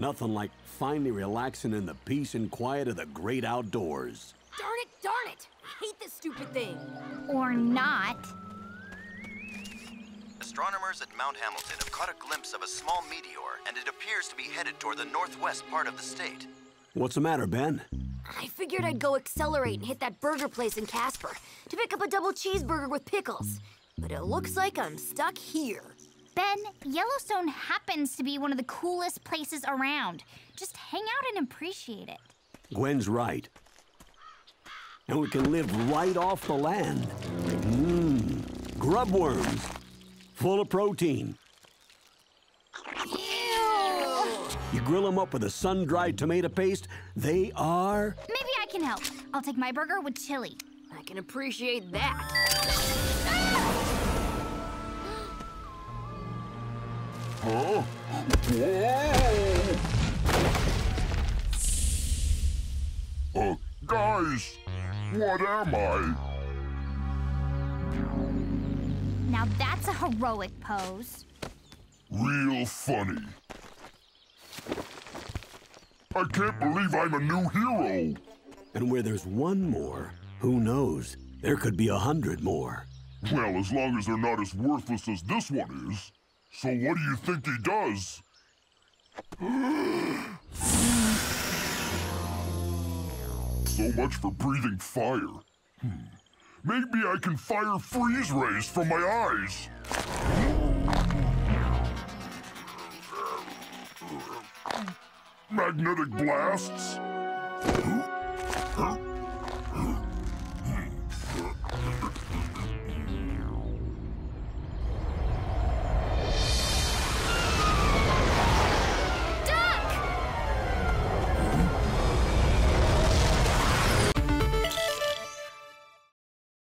Nothing like finally relaxing in the peace and quiet of the great outdoors. Darn it! I hate this stupid thing. Or not. Astronomers at Mount Hamilton have caught a glimpse of a small meteor, and it appears to be headed toward the northwest part of the state. What's the matter, Ben? I figured I'd go accelerate and hit that burger place in Casper to pick up a double cheeseburger with pickles. But it looks like I'm stuck here. Ben, Yellowstone happens to be one of the coolest places around. Just hang out and appreciate it. Gwen's right. And we can live right off the land. Grub worms, full of protein. You grill them up with a sun-dried tomato paste, they are... Maybe I can help. I'll take my burger with chili. I can appreciate that. Oh! Oh, guys! What am I? Now that's a heroic pose. Real funny. I can't believe I'm a new hero. And where there's one more, who knows? There could be 100 more. Well, as long as they're not as worthless as this one is. So what do you think he does? So much for breathing fire. Maybe I can fire freeze rays from my eyes. Magnetic blasts?